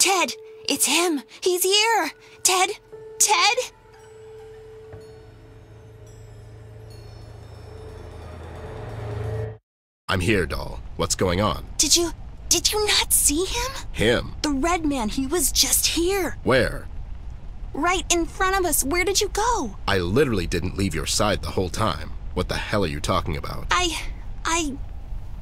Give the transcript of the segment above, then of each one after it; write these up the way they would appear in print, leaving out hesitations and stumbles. Ted! It's him! He's here! Ted! Ted! I'm here, doll. What's going on? Did you not see him? Him? The red man, he was just here. Where? Right in front of us. Where did you go? I literally didn't leave your side the whole time. What the hell are you talking about? I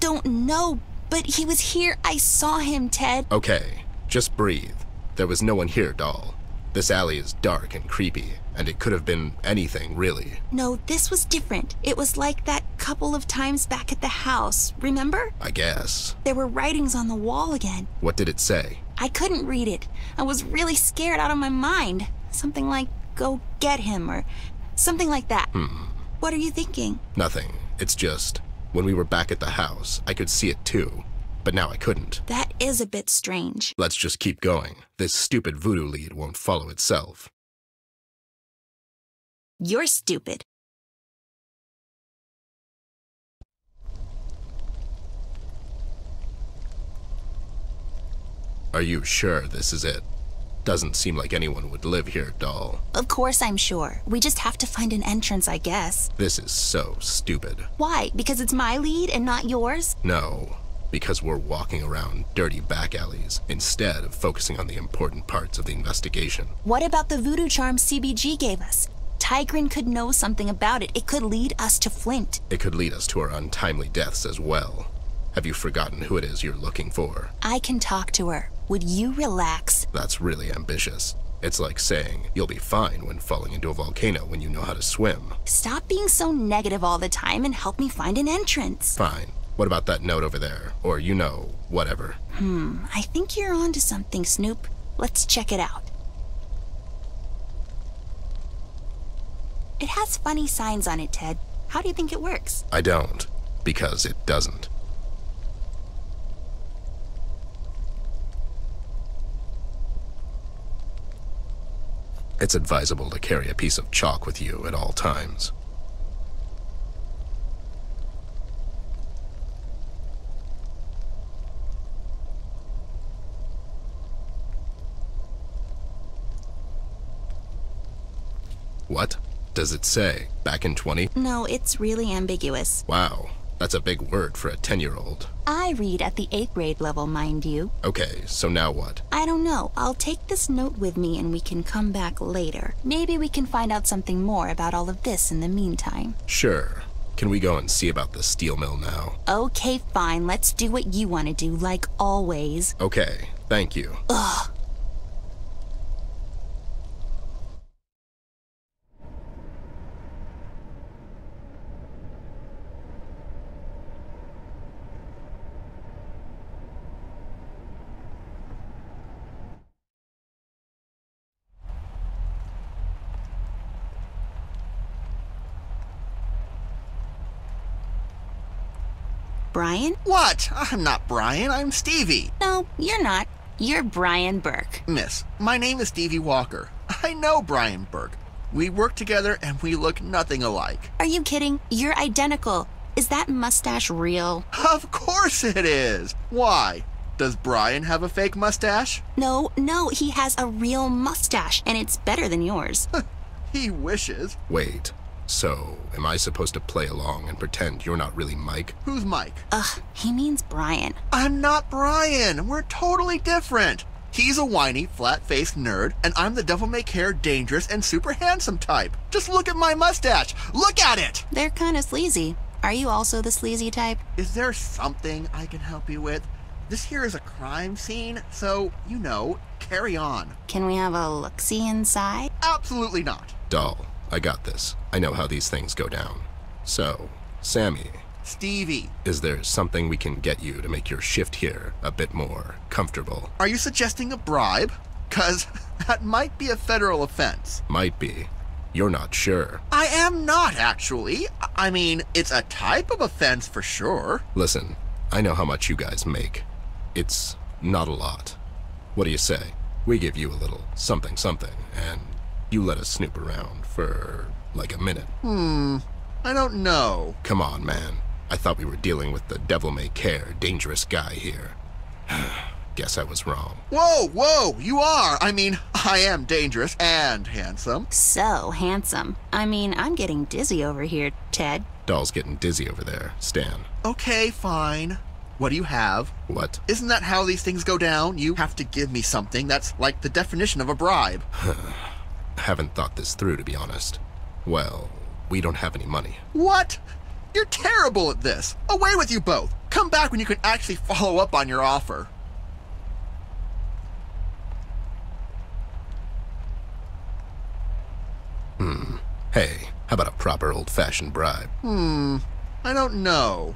don't know, but he was here. I saw him, Ted. Okay, just breathe. There was no one here, doll. This alley is dark and creepy, and it could have been anything, really. No, this was different. It was like that couple of times back at the house, remember? I guess. There were writings on the wall again. What did it say? I couldn't read it. I was really scared out of my mind. Something like, go get him, or something like that. What are you thinking? Nothing. It's just, when we were back at the house, I could see it too. But now I couldn't. That is a bit strange. Let's just keep going. This stupid voodoo lead won't follow itself. You're stupid. Are you sure this is it? Doesn't seem like anyone would live here, doll. Of course I'm sure. We just have to find an entrance, I guess. This is so stupid. Why? Because it's my lead and not yours? No. Because we're walking around dirty back alleys instead of focusing on the important parts of the investigation. What about the voodoo charm CBG gave us? Tigran could know something about it. It could lead us to Flint. It could lead us to our untimely deaths as well. Have you forgotten who it is you're looking for? I can talk to her. Would you relax? That's really ambitious. It's like saying you'll be fine when falling into a volcano when you know how to swim. Stop being so negative all the time and help me find an entrance. Fine. What about that note over there? Or, you know, whatever. I think you're onto something, Snoop. Let's check it out. It has funny signs on it, Ted. How do you think it works? I don't, because it doesn't. It's advisable to carry a piece of chalk with you at all times. What does it say? Back in 20? No, it's really ambiguous. Wow, that's a big word for a 10-year-old. I read at the 8th grade level, mind you. Okay, so now what? I don't know. I'll take this note with me and we can come back later. Maybe we can find out something more about all of this in the meantime. Sure. Can we go and see about the steel mill now? Okay, fine. Let's do what you want to do, like always. Okay, thank you. Ugh. Brian? What? I'm not Brian, I'm Stevie. No, you're not. You're Brian Burke. Miss, my name is Stevie Walker. I know Brian Burke. We work together and we look nothing alike. Are you kidding? You're identical. Is that mustache real? Of course it is. Why? Does Brian have a fake mustache? No, he has a real mustache and it's better than yours. He wishes. Wait. So, am I supposed to play along and pretend you're not really Mike? Who's Mike? Ugh, he means Brian. I'm not Brian! We're totally different! He's a whiny, flat-faced nerd, and I'm the devil-may-care, dangerous, and super handsome type. Just look at my mustache! Look at it! They're kinda sleazy. Are you also the sleazy type? Is there something I can help you with? This here is a crime scene, so, you know, carry on. Can we have a look-see inside? Absolutely not. Doll. I got this. I know how these things go down. So, Sammy. Stevie. Is there something we can get you to make your shift here a bit more comfortable? Are you suggesting a bribe? 'Cause that might be a federal offense. Might be. You're not sure. I am not, actually. I mean, it's a type of offense for sure. Listen, I know how much you guys make. It's not a lot. What do you say? We give you a little something, and you let us snoop around for, like, a minute. I don't know. Come on, man. I thought we were dealing with the devil-may-care, dangerous guy here. Guess I was wrong. Whoa, whoa, you are! I mean, I am dangerous and handsome. So handsome. I mean, I'm getting dizzy over here, Ted. Doll's getting dizzy over there, Stan. Okay, fine. What do you have? What? Isn't that how these things go down? You have to give me something. That's like the definition of a bribe. I haven't thought this through, to be honest. Well, we don't have any money. What? You're terrible at this. Away with you both. Come back when you can actually follow up on your offer. Hey, how about a proper old-fashioned bribe? I don't know.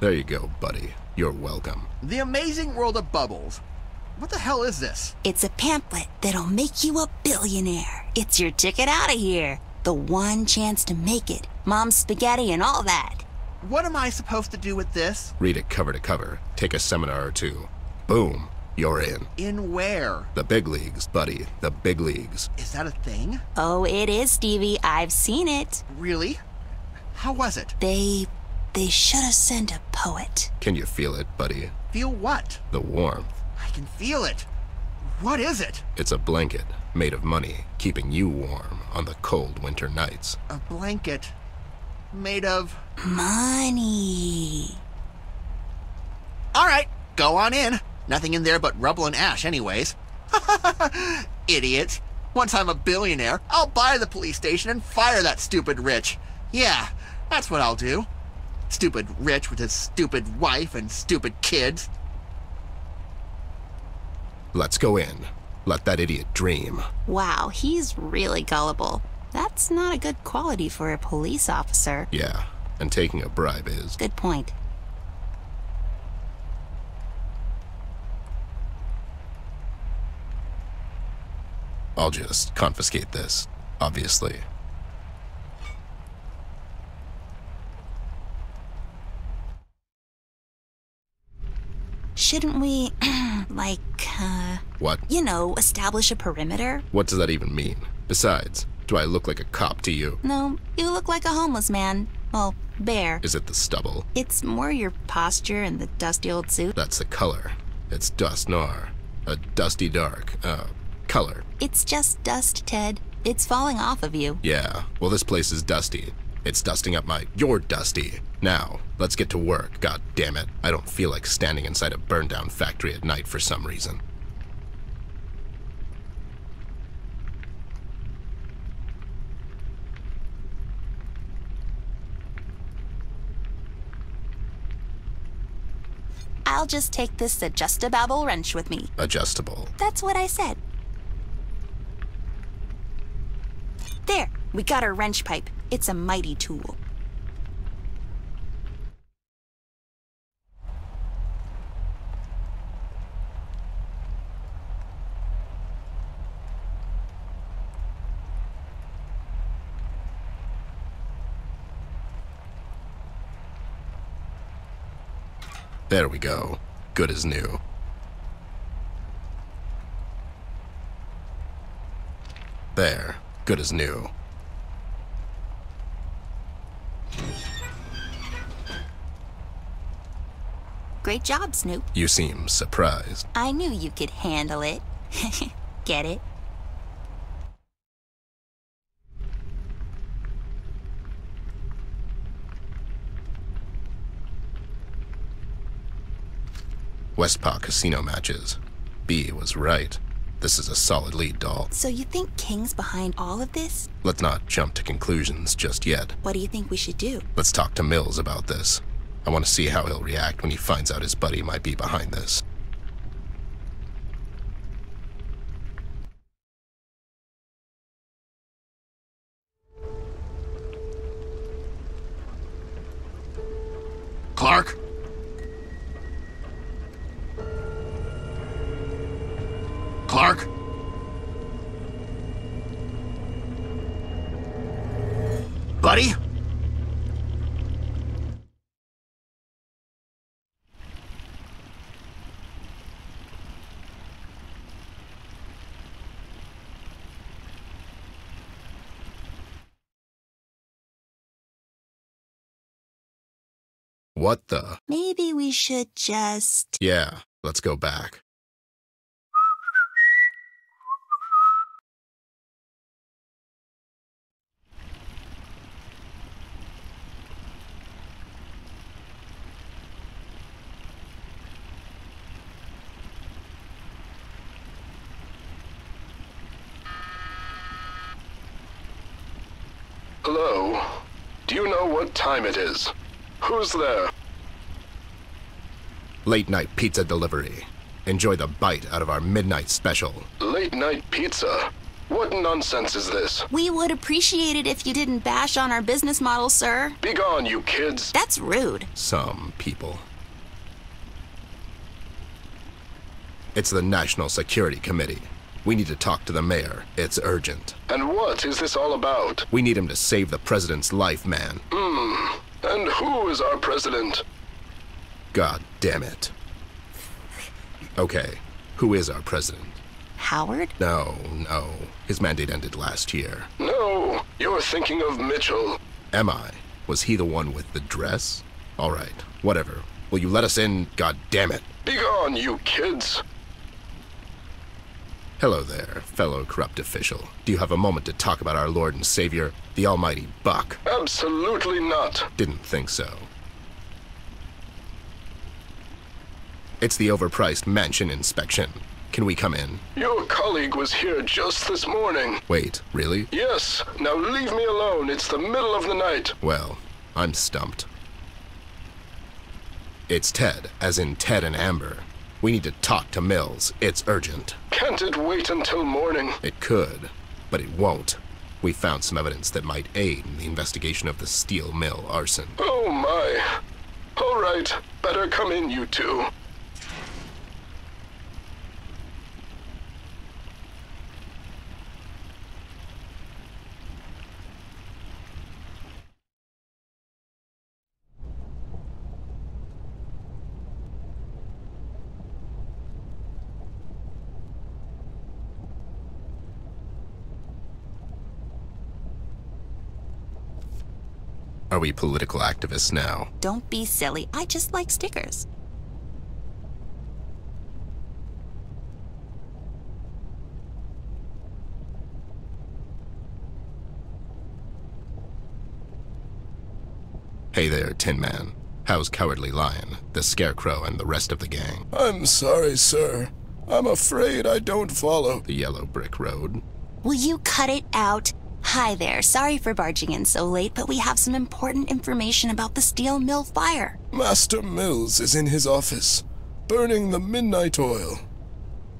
There you go, buddy. You're welcome. The Amazing World of Bubbles. What the hell is this? It's a pamphlet that'll make you a billionaire. It's your ticket out of here. The one chance to make it. Mom's spaghetti and all that. What am I supposed to do with this? Read it cover to cover. Take a seminar or two. Boom. You're in. In where? The big leagues, buddy. The big leagues. Is that a thing? Oh, it is, Stevie. I've seen it. Really? How was it? They should have sent a poet. Can you feel it, buddy? Feel what? The warmth. I can feel it. What is it? It's a blanket made of money, keeping you warm on the cold winter nights. A blanket made of... money. All right, go on in. Nothing in there but rubble and ash anyways. Idiots. Once I'm a billionaire, I'll buy the police station and fire that stupid Rich. Yeah, that's what I'll do. Stupid Rich with his stupid wife and stupid kids. Let's go in. Let that idiot dream. Wow, he's really gullible. That's not a good quality for a police officer. Yeah, and taking a bribe is. Good point. I'll just confiscate this, obviously. Shouldn't we, like, What? You know, establish a perimeter? What does that even mean? Besides, do I look like a cop to you? No, you look like a homeless man. Well, bear. Is it the stubble? It's more your posture and the dusty old suit. That's the color. It's dust noir. A dusty dark, color. It's just dust, Ted. It's falling off of you. Yeah, well, this place is dusty. It's dusting up my... You're dusty. Now, let's get to work, god damn it. I don't feel like standing inside a burned-down factory at night for some reason. I'll just take this adjust-a-babble wrench with me. Adjustable. That's what I said. There, we got our wrench pipe. It's a mighty tool. There we go. Good as new. There. Good as new. Great job, Snoop. You seem surprised. I knew you could handle it. Get it? Westpaw Casino matches. B was right. This is a solid lead, doll. So you think King's behind all of this? Let's not jump to conclusions just yet. What do you think we should do? Let's talk to Mills about this. I want to see how he'll react when he finds out his buddy might be behind this. Clark? Clark? Buddy? What the? Maybe we should just... Yeah, let's go back. Hello. Do you know what time it is? Who's there? Late night pizza delivery. Enjoy the bite out of our midnight special. Late night pizza? What nonsense is this? We would appreciate it if you didn't bash on our business model, sir. Begone, you kids. That's rude. Some people. It's the National Security Committee. We need to talk to the mayor. It's urgent. And what is this all about? We need him to save the president's life, man. Hmm. And who is our president? God damn it. Okay. Who is our president? Howard? No. His mandate ended last year. No. You're thinking of Mitchell. Am I? Was he the one with the dress? All right. Whatever. Will you let us in? God damn it. Begone, you kids. Hello there, fellow corrupt official. Do you have a moment to talk about our Lord and Savior, the almighty Buck? Absolutely not. Didn't think so. It's the overpriced mansion inspection. Can we come in? Your colleague was here just this morning. Wait, really? Yes. Now leave me alone. It's the middle of the night. Well, I'm stumped. It's Ted, as in Ted and Amber. We need to talk to Mills. It's urgent. Can't it wait until morning? It could, but it won't. We found some evidence that might aid in the investigation of the steel mill arson. Oh my. All right, better come in, you two. Are we political activists now? Don't be silly. I just like stickers. Hey there, Tin Man. How's Cowardly Lion, the Scarecrow, and the rest of the gang? I'm sorry, sir. I'm afraid I don't follow the yellow brick road. Will you cut it out? Hi there, sorry for barging in so late, but we have some important information about the steel mill fire. Master Mills is in his office, burning the midnight oil.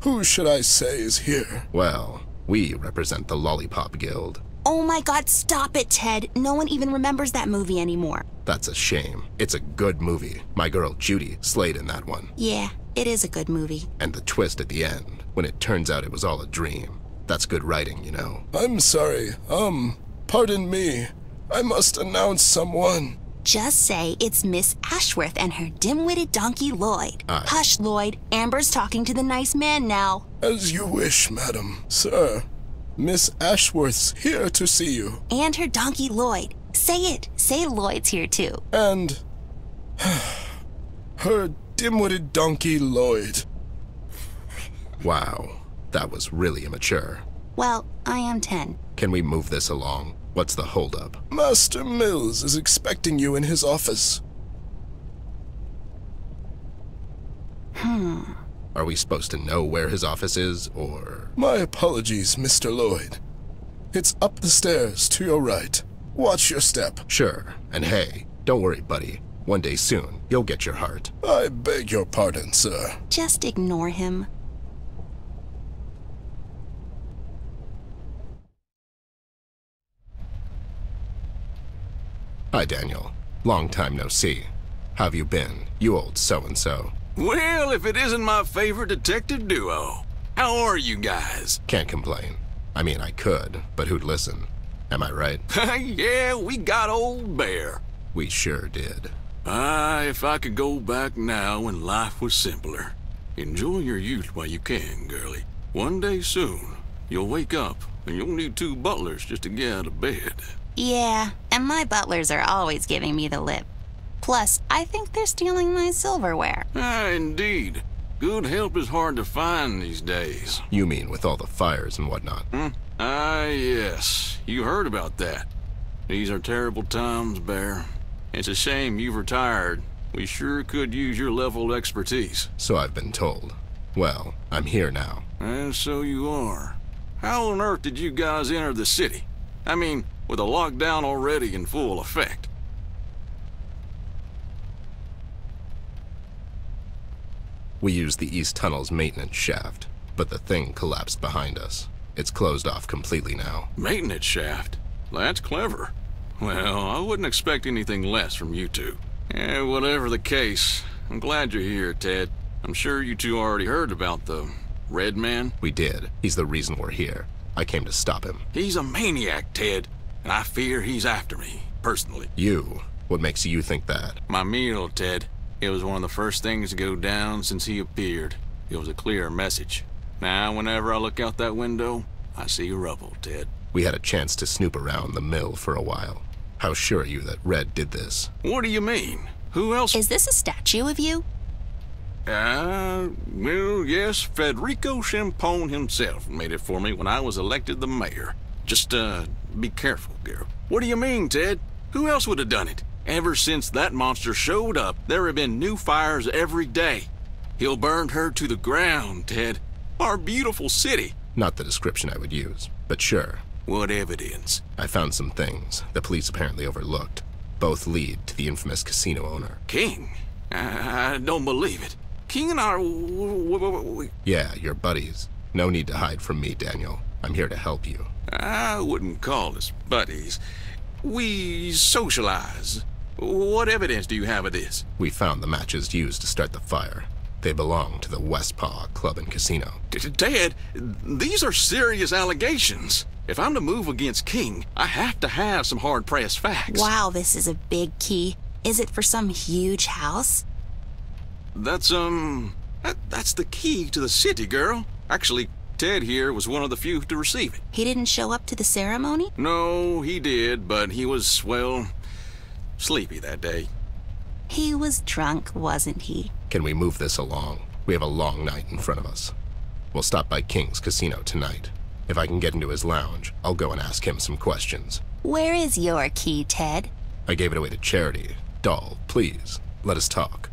Who should I say is here? Well, we represent the Lollipop Guild. Oh my God, stop it, Ted. No one even remembers that movie anymore. That's a shame. It's a good movie. My girl Judy slayed in that one. Yeah, it is a good movie. And the twist at the end, when it turns out it was all a dream. That's good writing, you know. I'm sorry. Pardon me. I must announce someone. Just say it's Miss Ashworth and her dim-witted donkey Lloyd. Hush, Lloyd. Amber's talking to the nice man now. As you wish, madam. Sir, Miss Ashworth's here to see you. And her donkey Lloyd. Say it. Say Lloyd's here too. And her dim-witted donkey Lloyd. Wow. That was really immature. Well, I am 10. Can we move this along? What's the holdup? Master Mills is expecting you in his office. Are we supposed to know where his office is, or...? My apologies, Mr. Lloyd. It's up the stairs to your right. Watch your step. Sure. And hey, don't worry, buddy. One day soon, you'll get your heart. I beg your pardon, sir. Just ignore him. Hi, Daniel. Long time no see. How have you been, you old so-and-so? Well, if it isn't my favorite detective duo. How are you guys? Can't complain. I mean, I could, but who'd listen? Am I right? Yeah, we got old Bear. We sure did. If I could go back now when life was simpler. Enjoy your youth while you can, girlie. One day soon, you'll wake up, and you'll need two butlers just to get out of bed. Yeah, and my butlers are always giving me the lip. Plus, I think they're stealing my silverware. Ah, indeed. Good help is hard to find these days. You mean with all the fires and whatnot? Hmm? Ah, yes. You heard about that. These are terrible times, Bear. It's a shame you've retired. We sure could use your level of expertise. So I've been told. Well, I'm here now. And so you are. How on earth did you guys enter the city? I mean, with a lockdown already in full effect. We used the East Tunnel's maintenance shaft, but the thing collapsed behind us. It's closed off completely now. Maintenance shaft? That's clever. Well, I wouldn't expect anything less from you two. Yeah, whatever the case, I'm glad you're here, Ted. I'm sure you two already heard about the Red Man. We did. He's the reason we're here. I came to stop him. He's a maniac, Ted, and I fear he's after me, personally. You? What makes you think that? My meal, Ted. It was one of the first things to go down since he appeared. It was a clear message. Now, whenever I look out that window, I see rubble, Ted. We had a chance to snoop around the mill for a while. How sure are you that Red did this? What do you mean? Who else? Is this a statue of you? Well, yes, Federico Champon himself made it for me when I was elected the mayor. Just, be careful, girl. What do you mean, Ted? Who else would have done it? Ever since that monster showed up, there have been new fires every day. He'll burn her to the ground, Ted. Our beautiful city. Not the description I would use, but sure. What evidence? I found some things the police apparently overlooked. Both lead to the infamous casino owner. King? I don't believe it. King and I... Yeah, you're buddies. No need to hide from me, Daniel. I'm here to help you. I wouldn't call us buddies. We socialize. What evidence do you have of this? We found the matches used to start the fire. They belong to the Westpaw Club and Casino. Ted, these are serious allegations. If I'm to move against King, I have to have some hard-pressed facts. Wow, this is a big key. Is it for some huge house? That's, that's the key to the city, girl. Actually, Ted here was one of the few to receive it. He didn't show up to the ceremony? No, he did, but he was, well, sleepy that day. He was drunk, wasn't he? Can we move this along? We have a long night in front of us. We'll stop by King's casino tonight. If I can get into his lounge, I'll go and ask him some questions. Where is your key, Ted? I gave it away to charity. Doll, please, let us talk.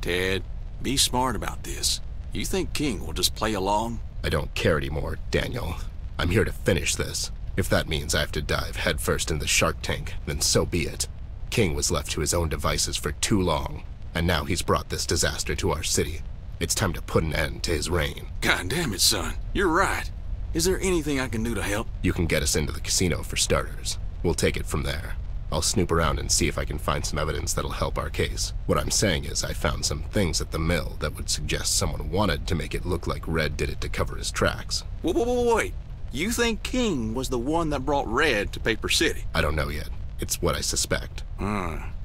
Ted, be smart about this. You think King will just play along? I don't care anymore, Daniel. I'm here to finish this. If that means I have to dive headfirst in the shark tank, then so be it. King was left to his own devices for too long, and now he's brought this disaster to our city. It's time to put an end to his reign. God damn it, son. You're right. Is there anything I can do to help? You can get us into the casino for starters. We'll take it from there. I'll snoop around and see if I can find some evidence that'll help our case. What I'm saying is I found some things at the mill that would suggest someone wanted to make it look like Red did it to cover his tracks. Wait. You think King was the one that brought Red to Paper City? I don't know yet. It's what I suspect.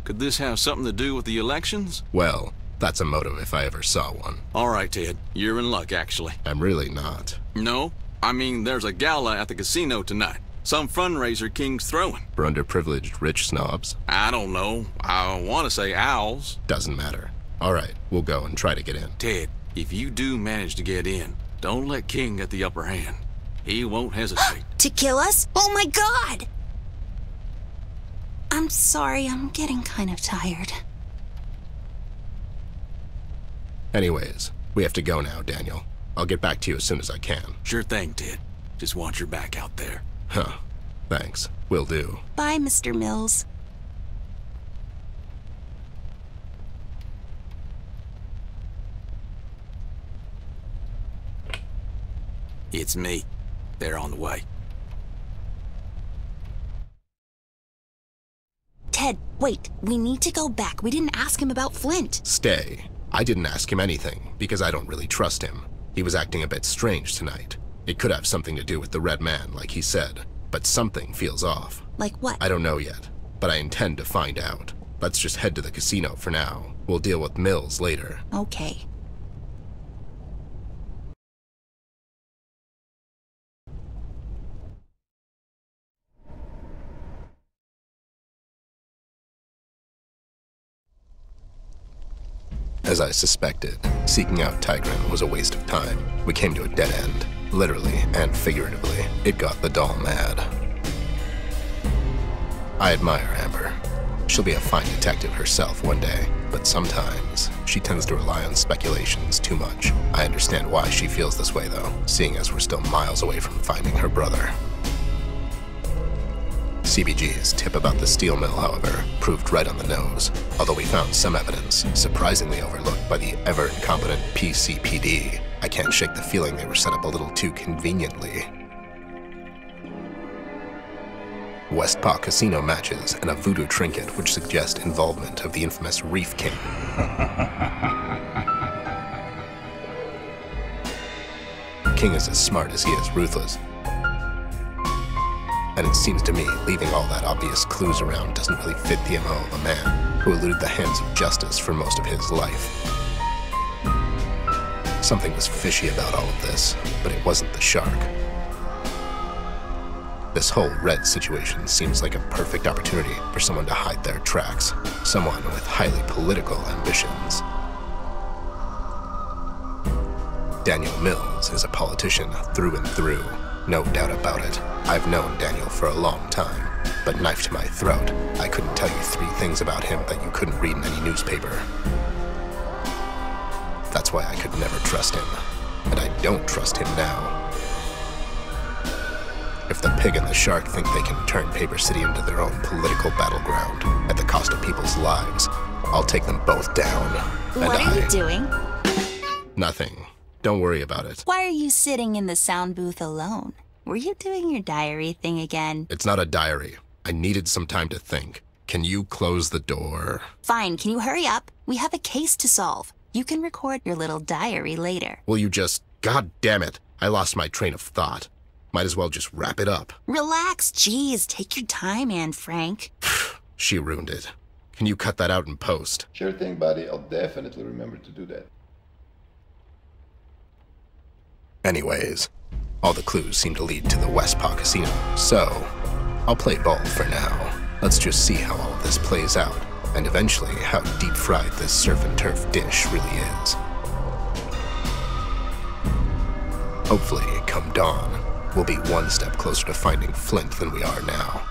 Could this have something to do with the elections? Well, that's a motive if I ever saw one. All right, Ted. You're in luck, actually. I'm really not. No? I mean, there's a gala at the casino tonight. Some fundraiser King's throwing. For underprivileged rich snobs? I don't know. I want to say owls. Doesn't matter. All right, we'll go and try to get in. Ted, if you do manage to get in, don't let King get the upper hand. He won't hesitate. To kill us? Oh my God! I'm sorry, I'm getting kind of tired. Anyways, we have to go now, Daniel. I'll get back to you as soon as I can. Sure thing, Ted. Just watch your back out there. Huh. Thanks. Will do. Bye, Mr. Mills. It's me. They're on the way. Ted, wait. We need to go back. We didn't ask him about Flint. Stay. I didn't ask him anything, because I don't really trust him. He was acting a bit strange tonight. It could have something to do with the Red Man, like he said, but something feels off. Like what? I don't know yet, but I intend to find out. Let's just head to the casino for now. We'll deal with Mills later. Okay. As I suspected, seeking out Tigran was a waste of time. We came to a dead end, literally and figuratively. It got the doll mad. I admire Amber. She'll be a fine detective herself one day, but sometimes she tends to rely on speculations too much. I understand why she feels this way, though, seeing as we're still miles away from finding her brother. CBG's tip about the steel mill, however, proved right on the nose, although we found some evidence surprisingly overlooked by the ever-incompetent PCPD. I can't shake the feeling they were set up a little too conveniently. Westpaw Casino matches and a voodoo trinket which suggest involvement of the infamous Reef King. King is as smart as he is ruthless. And it seems to me leaving all that obvious clues around doesn't really fit the MO of a man who eluded the hands of justice for most of his life. Something was fishy about all of this, but it wasn't the shark. This whole red situation seems like a perfect opportunity for someone to hide their tracks, someone with highly political ambitions. Daniel Mills is a politician through and through. No doubt about it. I've known Daniel for a long time, but knife to my throat, I couldn't tell you three things about him that you couldn't read in any newspaper. That's why I could never trust him, and I don't trust him now. If the pig and the shark think they can turn Paper City into their own political battleground at the cost of people's lives, I'll take them both down. What are you doing? Nothing. Don't worry about it. Why are you sitting in the sound booth alone? Were you doing your diary thing again? It's not a diary. I needed some time to think. Can you close the door? Fine. Can you hurry up? We have a case to solve. You can record your little diary later. Will you just... God damn it. I lost my train of thought. Might as well just wrap it up. Relax. Jeez. Take your time, Anne Frank. She ruined it. Can you cut that out in post? Sure thing, buddy. I'll definitely remember to do that. Anyways, all the clues seem to lead to the Westpaw Casino, so I'll play ball for now. Let's just see how all of this plays out, and eventually how deep-fried this surf-and-turf dish really is. Hopefully, come dawn, we'll be one step closer to finding Flint than we are now.